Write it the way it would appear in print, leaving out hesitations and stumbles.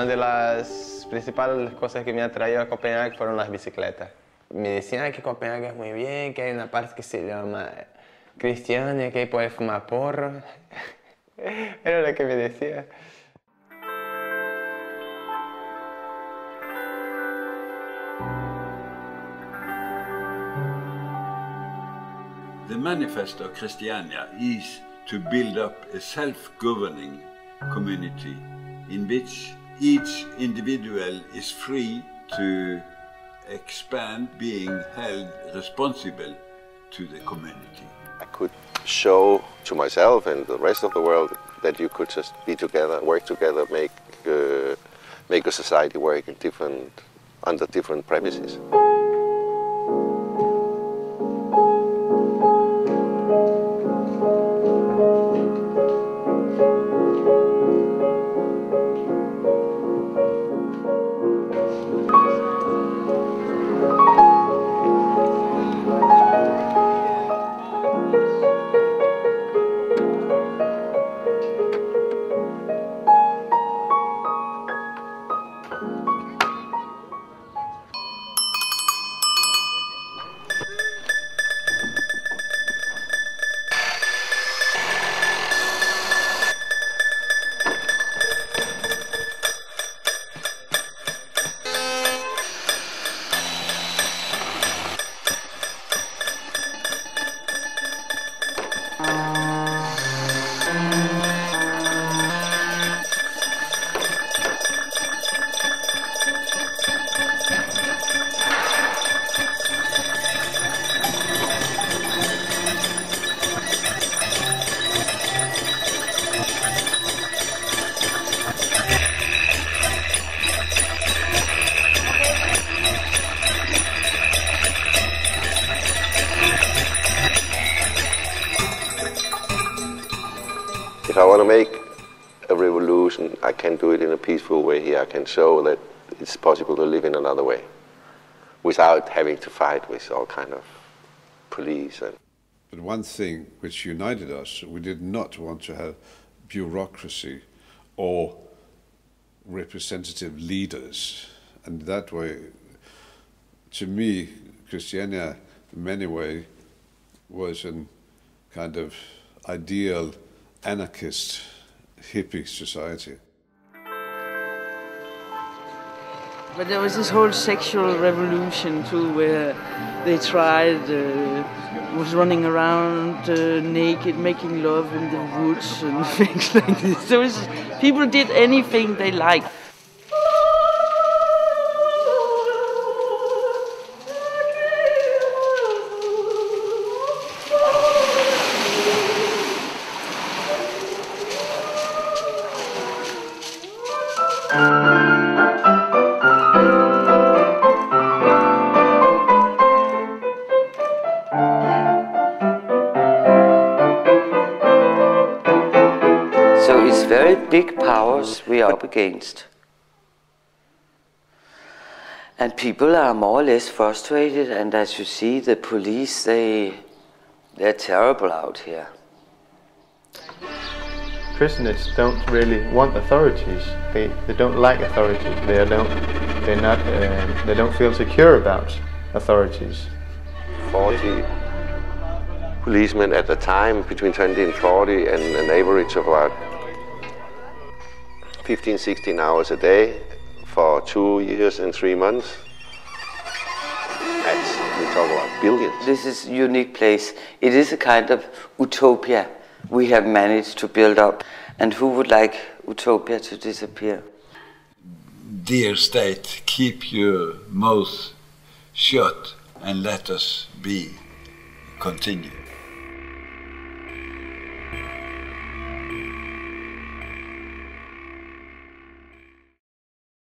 Una de las principales cosas que me ha traído a Copenhague fueron las bicicletas. Me decían que Copenhague es muy bien, que hay una parte que se llama Christiania, que puede fumar porros. Era lo que me decía. The manifest of Christiania is to build up a self-governing community in which each individual is free to expand, being held responsible to the community. I could show to myself and the rest of the world that you could just be together, work together, make a society work in under different premises. If I want to make a revolution, I can do it in a peaceful way here. I can show that it's possible to live in another way without having to fight with all kind of police. But one thing which united us, we did not want to have bureaucracy or representative leaders. And that way, to me, Christiania, in many ways, was a kind of ideal anarchist, hippie society. But there was this whole sexual revolution too, where they tried, was running around naked, making love in the woods and things like this. There was, people did anything they liked. So it's very big powers we are up against. And people are more or less frustrated, and as you see, the police, they're terrible out here. Prisoners don't really want authorities. They don't like authorities. They don't feel secure about authorities. 40 policemen at the time, between 20 and 40, and an average of about 15, 16 hours a day for 2 years and 3 months. We talk about billions. This is a unique place. It is a kind of utopia we have managed to build up, and who would like utopia to disappear? Dear state, keep your mouth shut and let us be. Continue.